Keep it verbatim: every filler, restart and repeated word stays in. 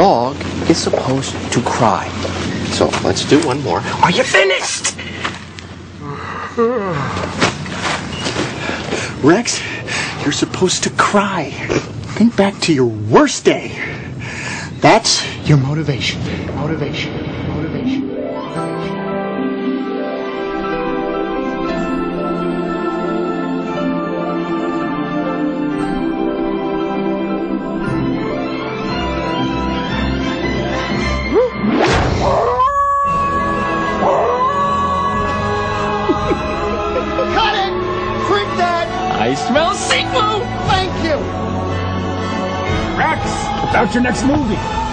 dog is supposed to cry. So let's do one more. Are you finished? Rex, you're supposed to cry. Think back to your worst day. That's your motivation. Motivation. Motivation. Cut it! Freak that! I smell sequel! Thank you! Rex, about your next movie.